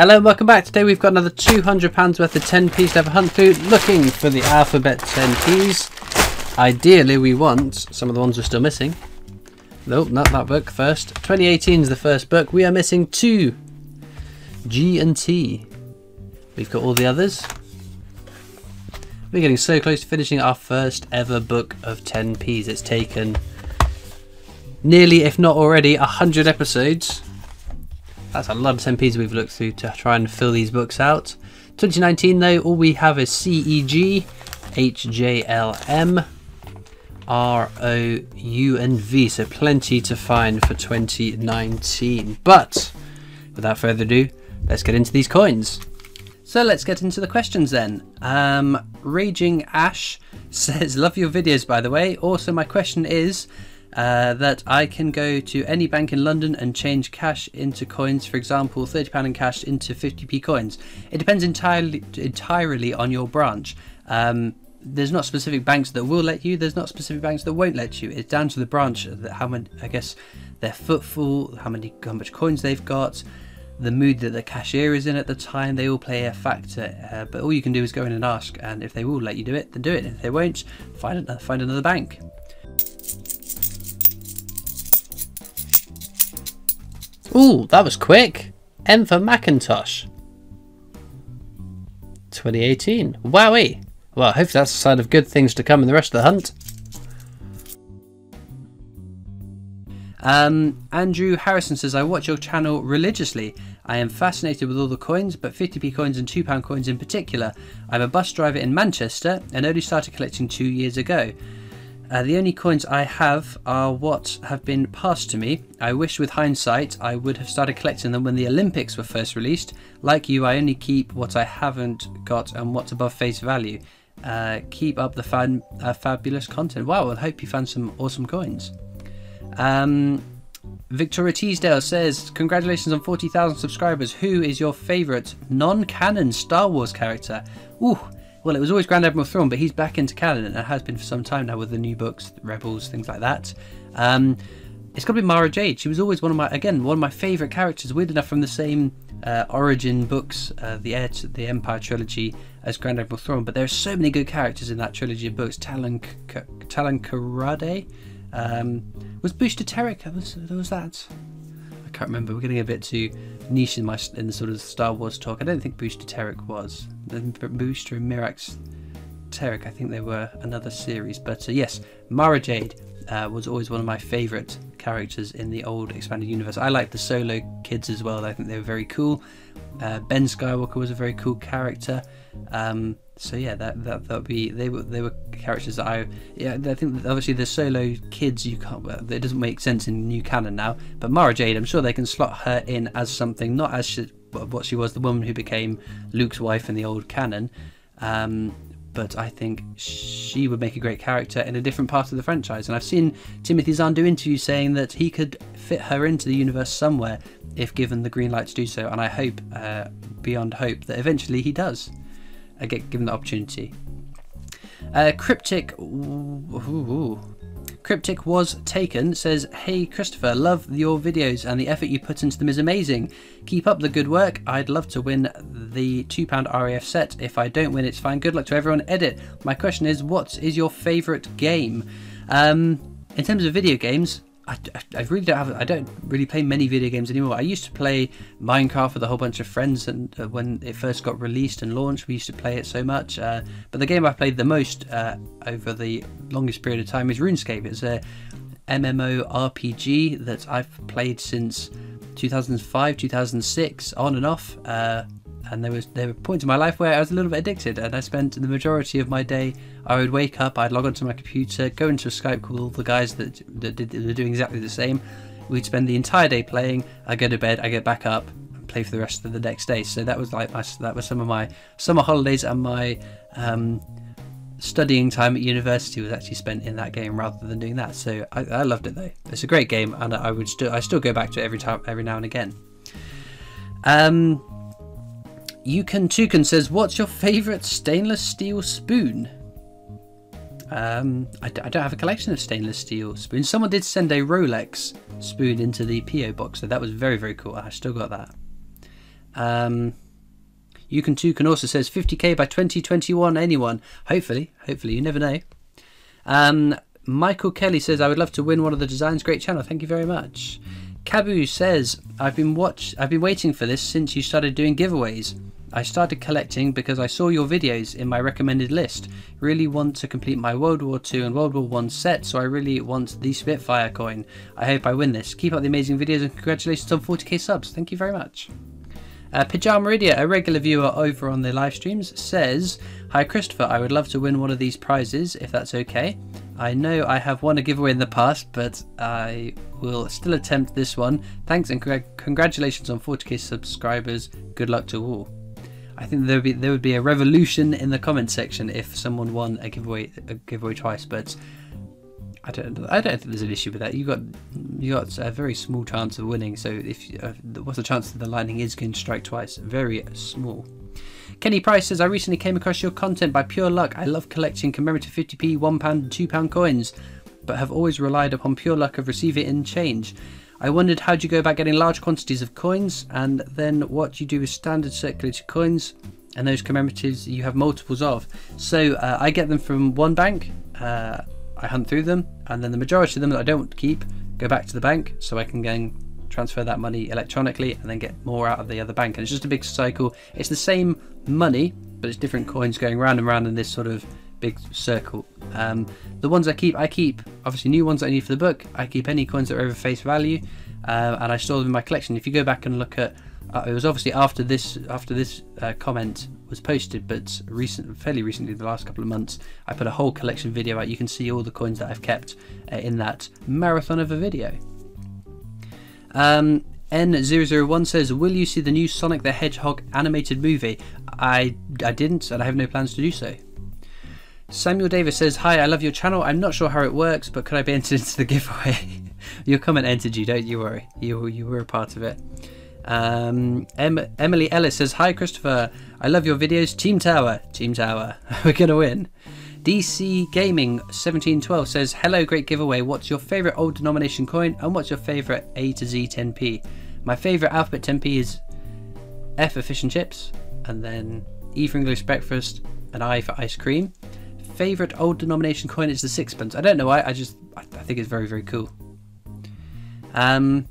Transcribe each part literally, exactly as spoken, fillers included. Hello and welcome back. Today we've got another two hundred pounds worth of ten P's to have a hunt through, looking for the alphabet ten P's. Ideally we want some of the ones we're still missing. Nope, not that book first. twenty eighteen is the first book. We are missing two. G and T. We've got all the others. We're getting so close to finishing our first ever book of ten P's. It's taken nearly, if not already, one hundred episodes. That's a lot of ten P's we've looked through to try and fill these books out. twenty nineteen though, all we have is C E G, H J L M, R O U and V. So plenty to find for twenty nineteen. But without further ado, let's get into these coins. So let's get into the questions then. Um, Raging Ash says, love your videos by the way. Also my question is, Uh, that I can go to any bank in London and change cash into coins, for example thirty pounds in cash into fifty P coins. It depends entirely entirely on your branch. Um, there's not specific banks that will let you, there's not specific banks that won't let you. It's down to the branch, that how many, I guess, their footfall, how many how much coins they've got, the mood that the cashier is in at the time. They all play a factor, uh, but all you can do is go in and ask, and if they will let you do it, then do it. If they won't, find another, find another bank. Ooh, that was quick. M for Macintosh. twenty eighteen. Wowie. Well, hopefully that's a sign of good things to come in the rest of the hunt. Um, Andrew Harrison says, I watch your channel religiously. I am fascinated with all the coins, but fifty P coins and two pound coins in particular. I'm a bus driver in Manchester and only started collecting two years ago. Uh, the only coins I have are what have been passed to me. I wish with hindsight I would have started collecting them when the Olympics were first released. Like you, I only keep what I haven't got and what's above face value. Uh, keep up the fan, uh, fabulous content. Wow, I hope you found some awesome coins. Um, Victoria Teesdale says, congratulations on forty thousand subscribers. Who is your favourite non-canon Star Wars character? Ooh. Well, it was always Grand Admiral Thrawn, but he's back into canon and has been for some time now with the new books, Rebels, things like that. Um, it's got to be Mara Jade. She was always one of my, again, one of my favourite characters, weird enough, from the same uh, origin books, uh, the Heir to the Empire trilogy, as Grand Admiral Thrawn. But there are so many good characters in that trilogy of books. Talon Karrde. Um, was Booster Terrik? Was, was that? I can't remember. We're getting a bit too niche in my in the sort of Star Wars talk. I don't think Booster Terrik was. Then Booster and Mirax Terrik, I think they were another series. But uh, yes, Mara Jade uh, was always one of my favourite characters in the old expanded universe. I liked the solo kids as well. I think they were very cool. Uh, Ben Skywalker was a very cool character. Um, so yeah, that that that'd be they were they were characters that I yeah I think that obviously the solo kids you can't it doesn't make sense in new canon now. But Mara Jade, I'm sure they can slot her in as something, not as she, what she was, the woman who became Luke's wife in the old canon. Um, but I think she would make a great character in a different part of the franchise. And I've seen Timothy Zahn do interviews saying that he could fit her into the universe somewhere if given the green light to do so. And I hope, uh, beyond hope, that eventually he does uh, get given the opportunity. Uh, Cryptic... Ooh, ooh, ooh. Cryptic Was Taken says, hey Christopher, love your videos and the effort you put into them is amazing. Keep up the good work. I'd love to win the two pound R A F set. If I don't win, it's fine. Good luck to everyone. Edit. My question is, what is your favourite game? Um, in terms of video games, I, I really don't have. I don't really play many video games anymore. I used to play Minecraft with a whole bunch of friends, and uh, when it first got released and launched, we used to play it so much. Uh, but the game I played the most uh, over the longest period of time is RuneScape. It's a MMORPG that I've played since two thousand five, two thousand six, on and off. Uh, and there was there were points in my life where I was a little bit addicted, and I spent the majority of my day, I would wake up, I'd log onto my computer, go into a Skype call with all the guys that, that, did, that were doing exactly the same. We'd spend the entire day playing, I go to bed, I get back up, and play for the rest of the next day. So that was like my, that was some of my summer holidays, and my um, studying time at university was actually spent in that game rather than doing that. So I, I loved it though. It's a great game, and I would still I still go back to it every time, every now and again. Um. You Can Toucan says, what's your favourite stainless steel spoon? Um, I, d I don't have a collection of stainless steel spoons. Someone did send a Rolex spoon into the P O box, so that was very, very cool. I still got that. Um, you can too can also says fifty K by twenty twenty-one. Anyone? Hopefully, hopefully. You never know. Um, Michael Kelly says I would love to win one of the designs. Great channel. Thank you very much. Kabu says I've been watch. I've been waiting for this since you started doing giveaways. I started collecting because I saw your videos in my recommended list. Really want to complete my World War Two and World War One set, so I really want the Spitfire coin. I hope I win this. Keep up the amazing videos and congratulations on forty K subs. Thank you very much. Uh, Pajamaridia, a regular viewer over on the live streams, says, Hi Christopher, I would love to win one of these prizes, if that's okay. I know I have won a giveaway in the past, but I will still attempt this one. Thanks and congr congratulations on forty K subscribers. Good luck to all. I think there would be there would be a revolution in the comment section if someone won a giveaway a giveaway twice, but I don't I don't think there's an issue with that. You got you got a very small chance of winning, so if uh, what's the chance that the lightning is going to strike twice? Very small. Kenny Price says I recently came across your content by pure luck. I love collecting commemorative fifty p, one pound, and two pound coins, but have always relied upon pure luck of receiving it in change. I wondered how do you go about getting large quantities of coins, and then what you do with standard circulated coins and those commemoratives you have multiples of. So uh, I get them from one bank, uh, I hunt through them, and then the majority of them that I don't keep go back to the bank so I can then transfer that money electronically and then get more out of the other bank. And it's just a big cycle. It's the same money, but it's different coins going round and round in this sort of big circle. Um, the ones I keep, I keep obviously new ones that I need for the book. I keep any coins that are over face value, uh, and I store them in my collection. If you go back and look at, uh, it was obviously after this after this uh, comment was posted, but recent, fairly recently, the last couple of months, I put a whole collection video out. You can see all the coins that I've kept uh, in that marathon of a video. Um, N zero zero one says, will you see the new Sonic the Hedgehog animated movie? I, I didn't, and I have no plans to do so. Samuel Davis says, hi, I love your channel. I'm not sure how it works, but could I be entered into the giveaway? Your comment entered you, don't you worry. You, you were a part of it. Um, em Emily Ellis says, hi, Christopher. I love your videos. Team Tower. Team Tower. We're going to win. D C Gaming seventeen twelve says, hello, great giveaway. What's your favourite old denomination coin? And what's your favourite A to Z ten p? My favourite alphabet ten p is F for fish and chips, and then E for English breakfast, and I for ice cream. Favorite old denomination coin is the sixpence. I don't know why, I just I think it's very very cool. um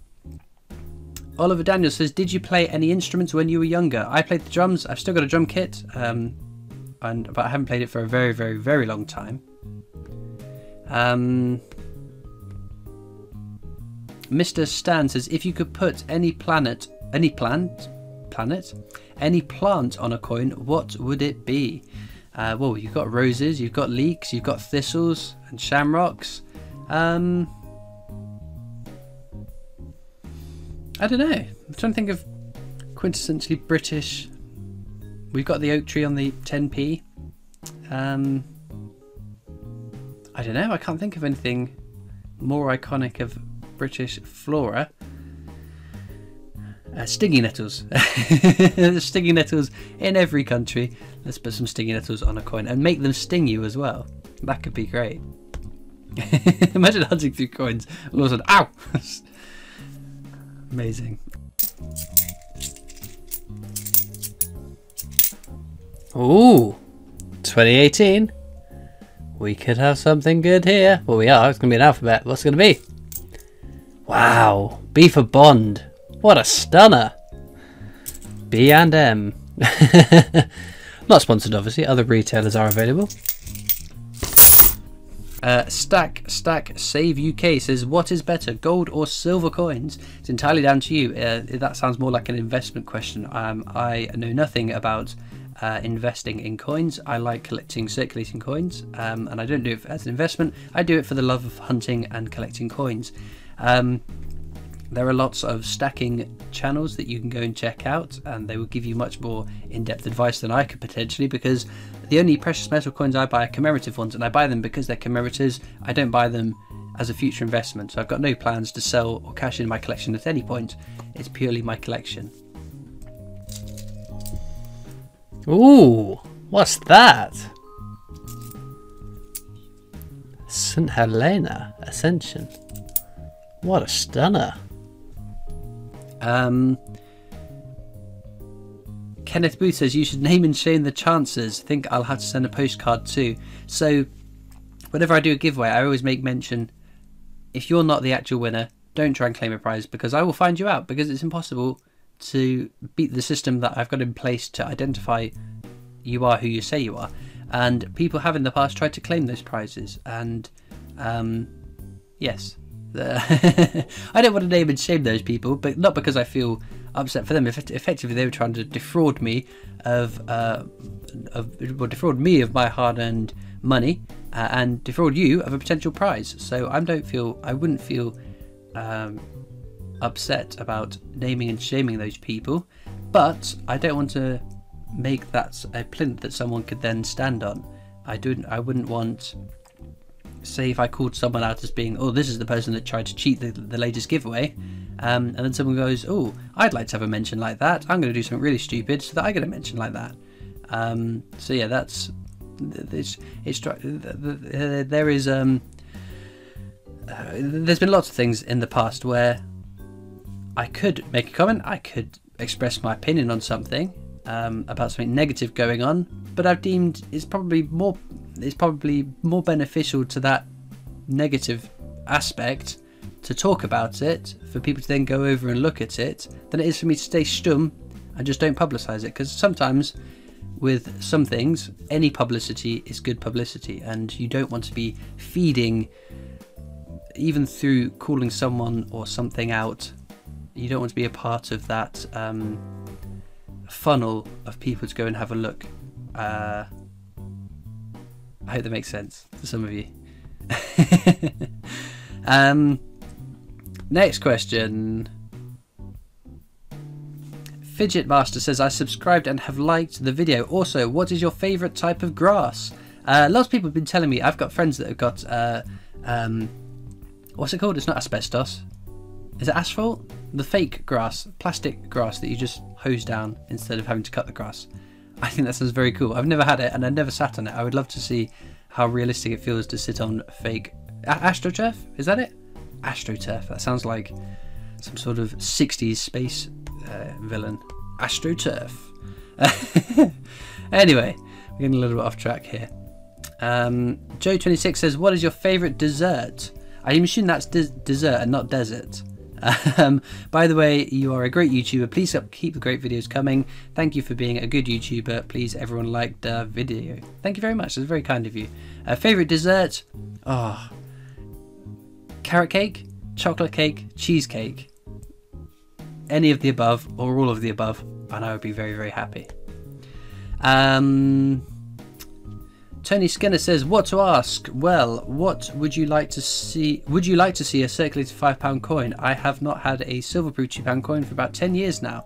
Oliver Daniel says, did you play any instruments when you were younger? I played the drums. I've still got a drum kit, um and but I haven't played it for a very very very long time. um Mister Stan says, if you could put any planet any plant planet any plant on a coin, what would it be? Uh, well, you've got roses, you've got leeks, you've got thistles and shamrocks. Um, I don't know. I'm trying to think of quintessentially British. We've got the oak tree on the ten p. Um, I don't know. I can't think of anything more iconic of British flora. Uh, stinging nettles. There's stinging nettles in every country. Let's put some stinging nettles on a coin and make them sting you as well. That could be great. Imagine hunting through coins and all of a sudden, ow! Amazing. Ooh, twenty eighteen. We could have something good here. Well, we are. It's going to be an alphabet. What's it going to be? Wow. B for Bond. What a stunner. B and M. Not sponsored, obviously. Other retailers are available. Uh, Stack Stack Save U K says, what is better, gold or silver coins? It's entirely down to you. Uh, that sounds more like an investment question. Um, I know nothing about uh, investing in coins. I like collecting circulating coins, um, and I don't do it as an investment. I do it for the love of hunting and collecting coins. Um, There are lots of stacking channels that you can go and check out, and they will give you much more in-depth advice than I could potentially, because the only precious metal coins I buy are commemorative ones, and I buy them because they're commemoratives. I don't buy them as a future investment, so I've got no plans to sell or cash in my collection at any point. It's purely my collection. Ooh, what's that? Saint Helena Ascension. What a stunner. Um, Kenneth Booth says you should name and shame the chances. Think I'll have to send a postcard too. So whenever I do a giveaway, I always make mention, if you're not the actual winner, don't try and claim a prize, because I will find you out, because it's impossible to beat the system that I've got in place to identify you are who you say you are. And people have in the past tried to claim those prizes, and um, yes, the I don't want to name and shame those people, but not because I feel upset for them. Effectively, they were trying to defraud me of, uh, of well, defraud me of my hard-earned money, uh, and defraud you of a potential prize. So I don't feel, I wouldn't feel um, upset about naming and shaming those people, but I don't want to make that a plinth that someone could then stand on. I don't. I wouldn't want. Say if I called someone out as being, oh, this is the person that tried to cheat the, the latest giveaway, um, and then someone goes, oh, I'd like to have a mention like that. I'm going to do something really stupid so that I get a mention like that. Um, so yeah, that's it's it's there is um uh, there's been lots of things in the past where I could make a comment, I could express my opinion on something um, about something negative going on, but I've deemed it's probably more. It's probably more beneficial to that negative aspect to talk about it for people to then go over and look at it than it is for me to stay stum and just don't publicise it, because sometimes with some things any publicity is good publicity, and you don't want to be feeding, even through calling someone or something out, you don't want to be a part of that um, funnel of people to go and have a look. uh, I hope that makes sense to some of you. um, next question. Fidget Master says, I subscribed and have liked the video. Also, what is your favourite type of grass? Uh, lots of people have been telling me. I've got friends that have got, uh, um, what's it called? It's not asbestos. Is it asphalt? The fake grass, plastic grass that you just hose down instead of having to cut the grass. I think that sounds very cool. I've never had it and I've never sat on it. I would love to see how realistic it feels to sit on fake AstroTurf. Is that it? AstroTurf. That sounds like some sort of sixties space uh, villain. AstroTurf. Anyway, we're getting a little bit off track here. Um, Joe twenty-six says, what is your favourite dessert? I assume that's des dessert and not desert. Um, by the way, you are a great YouTuber. Please keep the great videos coming. Thank you for being a good YouTuber. Please, everyone, like the video. Thank you very much. That's very kind of you. Uh, favorite dessert? Oh, carrot cake, chocolate cake, cheesecake. Any of the above or all of the above, and I would be very, very happy. Um, Tony Skinner says, what to ask? Well, what would you like to see? Would you like to see a circulated five pound coin? I have not had a silver-proof two pound coin for about ten years now.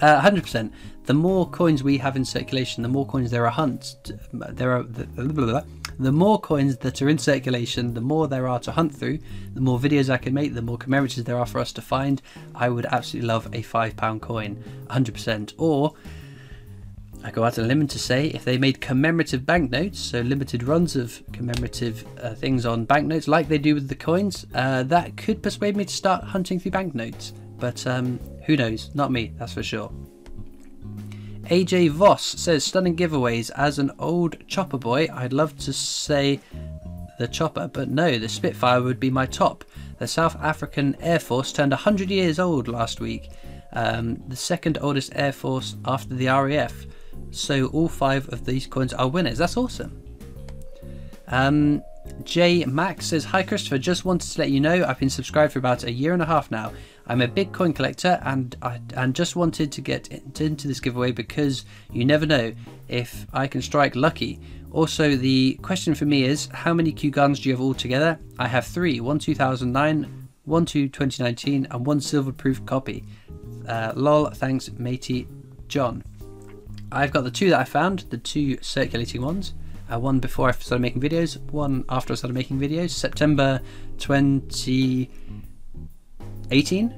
Uh, one hundred percent. The more coins we have in circulation, the more coins there are hunt. There are the, blah, blah, blah. The more coins that are in circulation, the more there are to hunt through, the more videos I can make, the more commemoratives there are for us to find. I would absolutely love a five pound coin, one hundred percent. Or I go out on a limb to say, if they made commemorative banknotes, so limited runs of commemorative uh, things on banknotes like they do with the coins, uh, that could persuade me to start hunting through banknotes. But um, who knows? Not me, that's for sure. A J Voss says, stunning giveaways. As an old chopper boy, I'd love to say the chopper, but no, the Spitfire would be my top. The South African Air Force turned one hundred years old last week. Um, the second oldest Air Force after the R A F. So all five of these coins are winners. That's awesome. Um, J Max says, hi Christopher, just wanted to let you know I've been subscribed for about a year and a half now. I'm a big coin collector and I and just wanted to get into this giveaway because you never know if I can strike lucky. Also, the question for me is, how many Q guns do you have altogether? I have three, one two thousand nine, one two thousand nineteen and one silverproof copy. Uh, lol, thanks matey John. I've got the two that I found, the two circulating ones, uh, one before I started making videos, one after I started making videos, September twenty eighteen,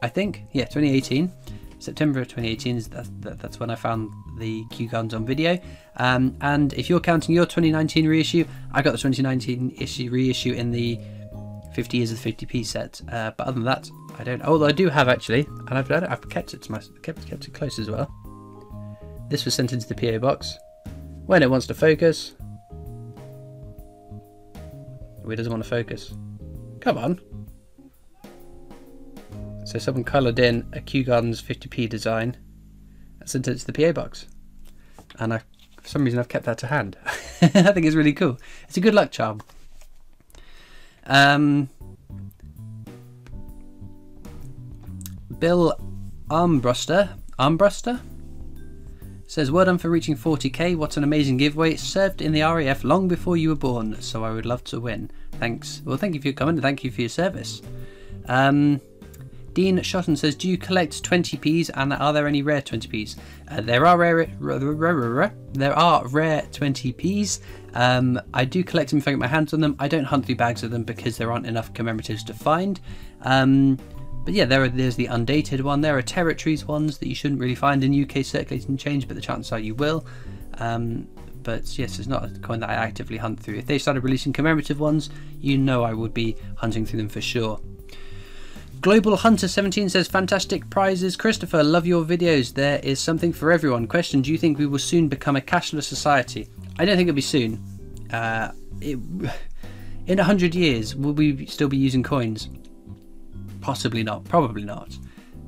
I think, yeah, twenty eighteen, September twenty eighteen, is that, that, that's when I found the Q guns on video, um, and if you're counting your twenty nineteen reissue, I got the twenty nineteen issue reissue in the fifty years of fifty p set, uh, but other than that, I don't, although I do have actually, and I've, I've kept it to my, kept, kept it close as well. This was sent into the P O box. When it wants to focus. It doesn't want to focus. Come on. So someone coloured in a Kew Gardens fifty p design and sent it to the P O box. And I, for some reason I've kept that to hand. I think it's really cool. It's a good luck charm. Um, Bill Armbruster, Armbruster says, well done for reaching forty k. What an amazing giveaway. It served in the R A F long before you were born, so I would love to win. Thanks. Well, thank you for your comment and thank you for your service. Um, Dean Shotton says, do you collect twenty p's and are there any rare twenty p's? Uh, there are rare, rare, rare, rare, there are rare twenty p's. Um, I do collect them if I get my hands on them. I don't hunt through bags of them because there aren't enough commemoratives to find. Um, But yeah, there are, there's the undated one. There are territories ones that you shouldn't really find in U K circulating change, but the chances are you will. Um, but yes, it's not a coin that I actively hunt through. If they started releasing commemorative ones, you know I would be hunting through them for sure. Global Hunter seventeen says, fantastic prizes, Christopher. Love your videos. There is something for everyone. Question, do you think we will soon become a cashless society? I don't think it'll be soon. Uh, it, in one hundred years, will we still be using coins? Possibly not, probably not.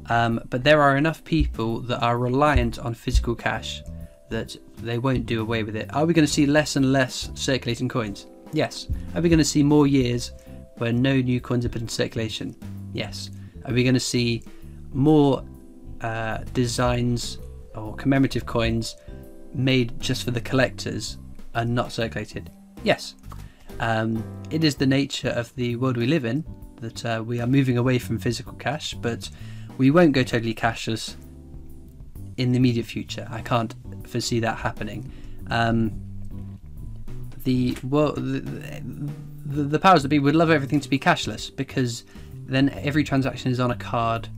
Um, but there are enough people that are reliant on physical cash that they won't do away with it. Are we going to see less and less circulating coins? Yes. Are we going to see more years where no new coins have been in circulation? Yes. Are we going to see more uh, designs or commemorative coins made just for the collectors and not circulated? Yes. Um, it is the nature of the world we live in, that uh, we are moving away from physical cash, but we won't go totally cashless in the immediate future. I can't foresee that happening. Um, the, well, the, the, the powers that be would love everything to be cashless, because then every transaction is on a card,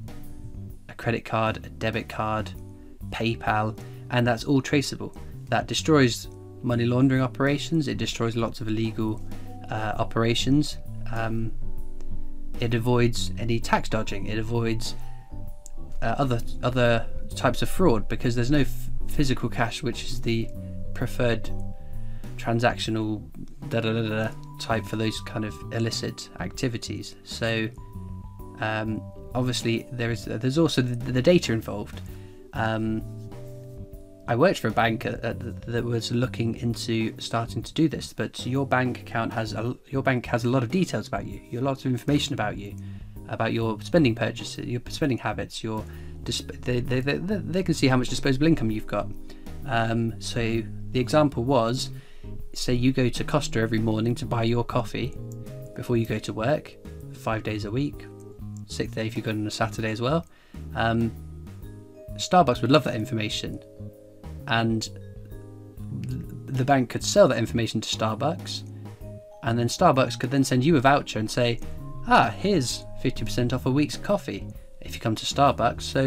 a credit card, a debit card, PayPal, and that's all traceable. That destroys money laundering operations. It destroys lots of illegal uh, operations. Um, It avoids any tax dodging. It avoids uh, other other types of fraud, because there's no f physical cash, which is the preferred transactional da da da da type for those kind of illicit activities. So um, obviously there is uh, there's also the, the data involved. Um, I worked for a bank uh, that was looking into starting to do this, but your bank account has a, your bank has a lot of details about you, your lots of information about you, about your spending purchases, your spending habits, your they, they, they, they can see how much disposable income you've got. Um, so the example was, say you go to Costa every morning to buy your coffee before you go to work, five days a week, sixth day if you go on a Saturday as well. Um, Starbucks would love that information. And the bank could sell that information to Starbucks, and then Starbucks could then send you a voucher and say, ah, here's fifty percent off a week's coffee if you come to Starbucks. So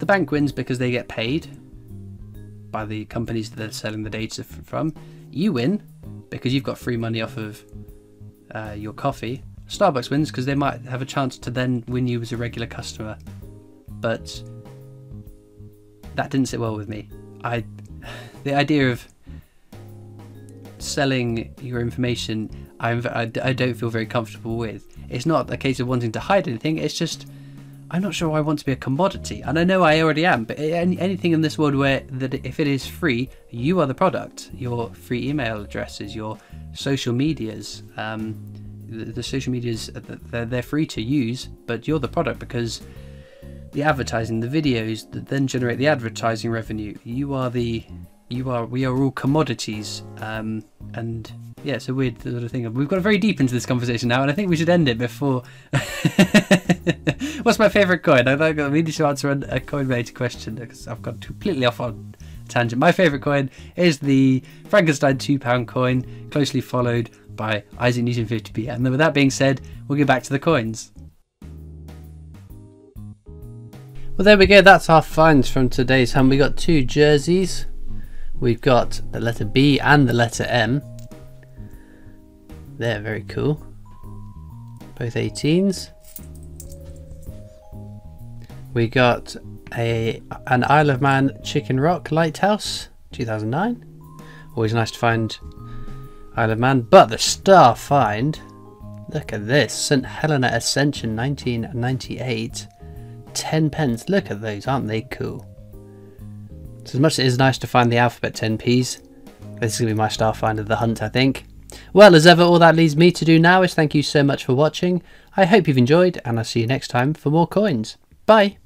the bank wins because they get paid by the companies that they're selling the data from. You win because you've got free money off of uh, your coffee. Starbucks wins because they might have a chance to then win you as a regular customer. But that didn't sit well with me. I, the idea of selling your information, I'm, I, I don't feel very comfortable with. It's not a case of wanting to hide anything. It's just, I'm not sure I want to be a commodity. And I know I already am, but any, anything in this world where that if it is free, you are the product. Your free email addresses, your social medias, um, the, the social medias, they're, they're free to use, but you're the product, because the advertising, the videos that then generate the advertising revenue. You are the, you are, we are all commodities. Um, and yeah, it's a weird sort of thing. We've got very deep into this conversation now, and I think we should end it before. What's my favourite coin? I think we need to answer a coin-related question because I've gone completely off on a tangent. My favourite coin is the Frankenstein two pound coin, closely followed by Isaac Newton fifty p. And with that being said, we'll get back to the coins. Well, there we go, that's our finds from today's hunt. We got two jerseys, we've got the letter B and the letter M. They're very cool, both eighteens. We got a an Isle of Man Chicken Rock Lighthouse, two thousand nine. Always nice to find Isle of Man, but the star find, look at this, Saint Helena Ascension nineteen ninety-eight, ten pence, look at those, aren't they cool? So as much as it is nice to find the alphabet ten p's, this is going to be my star find of the hunt, I think. Well, as ever, all that leaves me to do now is thank you so much for watching. I hope you've enjoyed, and I'll see you next time for more coins. Bye!